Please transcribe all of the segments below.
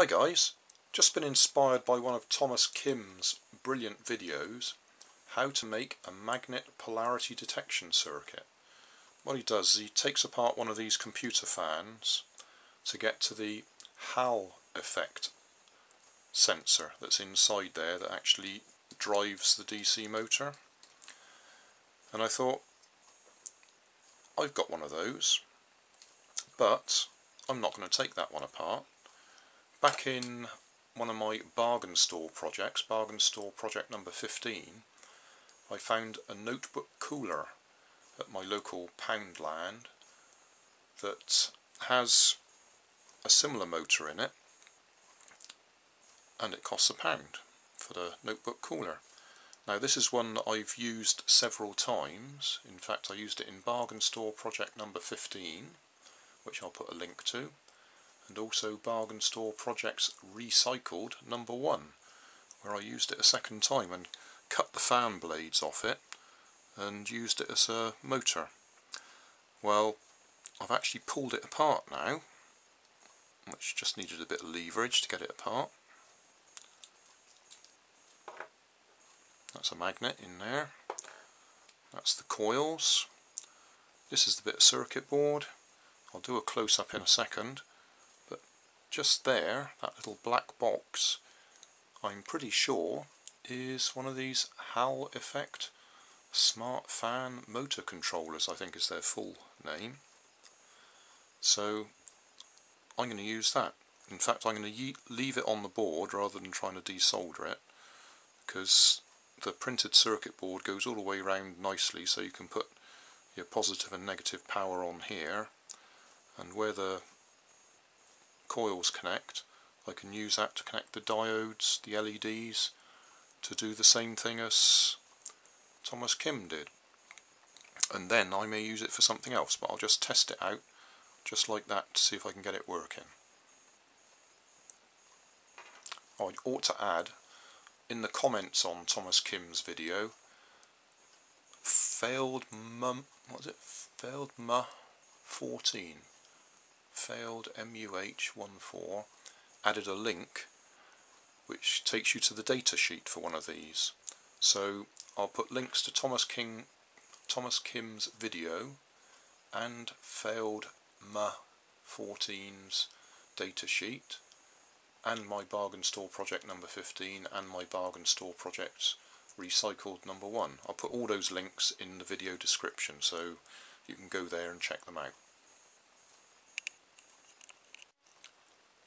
Hi guys, just been inspired by one of Thomas Kim's brilliant videos, how to make a magnet polarity detection circuit. What he does is he takes apart one of these computer fans to get to the Hall Effect sensor that's inside there that actually drives the DC motor. And I thought, I've got one of those, but I'm not going to take that one apart. Back in one of my Bargain Store projects, Bargain Store Project number 15, I found a notebook cooler at my local Poundland that has a similar motor in it, and it costs £1 for the notebook cooler. Now this is one that I've used several times. In fact, I used it in Bargain Store Project number 15, which I'll put a link to, and also Bargain Store Projects Recycled number 1, where I used it a second time and cut the fan blades off it and used it as a motor. Well, I've actually pulled it apart now, which just needed a bit of leverage to get it apart. That's a magnet in there. That's the coils. This is the bit of circuit board. I'll do a close-up in a second. Just there, that little black box, I'm pretty sure is one of these Hall Effect Smart Fan Motor Controllers, I think is their full name. So I'm going to use that. In fact, I'm going to leave it on the board rather than trying to desolder it, because the printed circuit board goes all the way around nicely, so you can put your positive and negative power on here, and where the coils connect, I can use that to connect the diodes, the LEDs, to do the same thing as Thomas Kim did. And then I may use it for something else, but I'll just test it out just like that to see if I can get it working. I ought to add, in the comments on Thomas Kim's video, Failed MUH14. Failed MUH14 added a link which takes you to the data sheet for one of these. So I'll put links to Thomas Kim's video and Failed MUH14's data sheet, and my Bargain Store Project number 15 and my Bargain Store Project Recycled number 1. I'll put all those links in the video description so you can go there and check them out.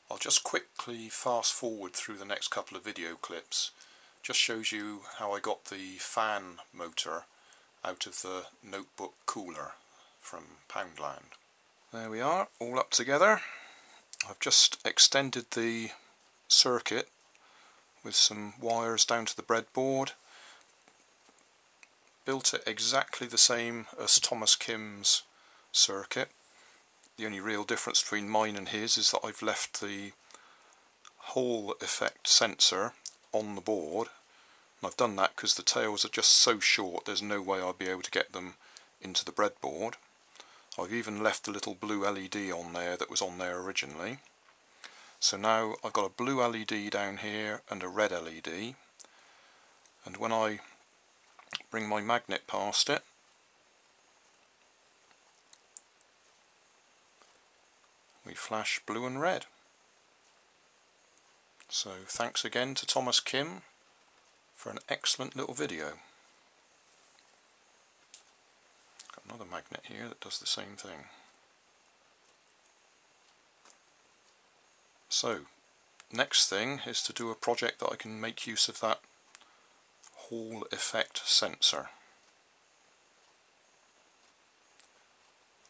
I'll just quickly fast forward through the next couple of video clips. Just shows you how I got the fan motor out of the notebook cooler from Poundland. There we are, all up together. I've just extended the circuit with some wires down to the breadboard. Built it exactly the same as Thomas Kim's circuit. The only real difference between mine and his is that I've left the Hall Effect sensor on the board, and I've done that because the tails are just so short there's no way I'll be able to get them into the breadboard. I've even left the little blue LED on there that was on there originally. So now I've got a blue LED down here and a red LED, and when I bring my magnet past it, we flash blue and red. So thanks again to Thomas Kim for an excellent little video. Got another magnet here that does the same thing. So next thing is to do a project that I can make use of that Hall Effect sensor.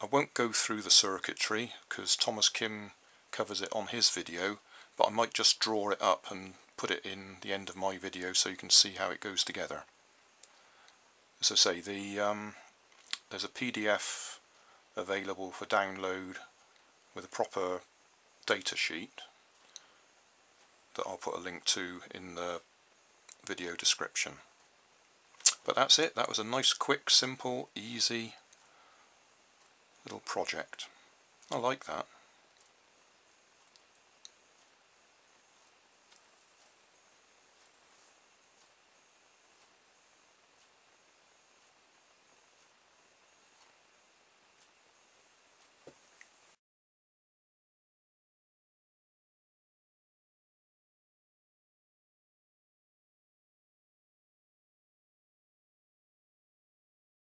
I won't go through the circuitry because Thomas Kim covers it on his video, but I might just draw it up and put it in the end of my video so you can see how it goes together. As I say, there's a PDF available for download with a proper data sheet that I'll put a link to in the video description. But that's it. That was a nice, quick, simple, easy little project. I like that.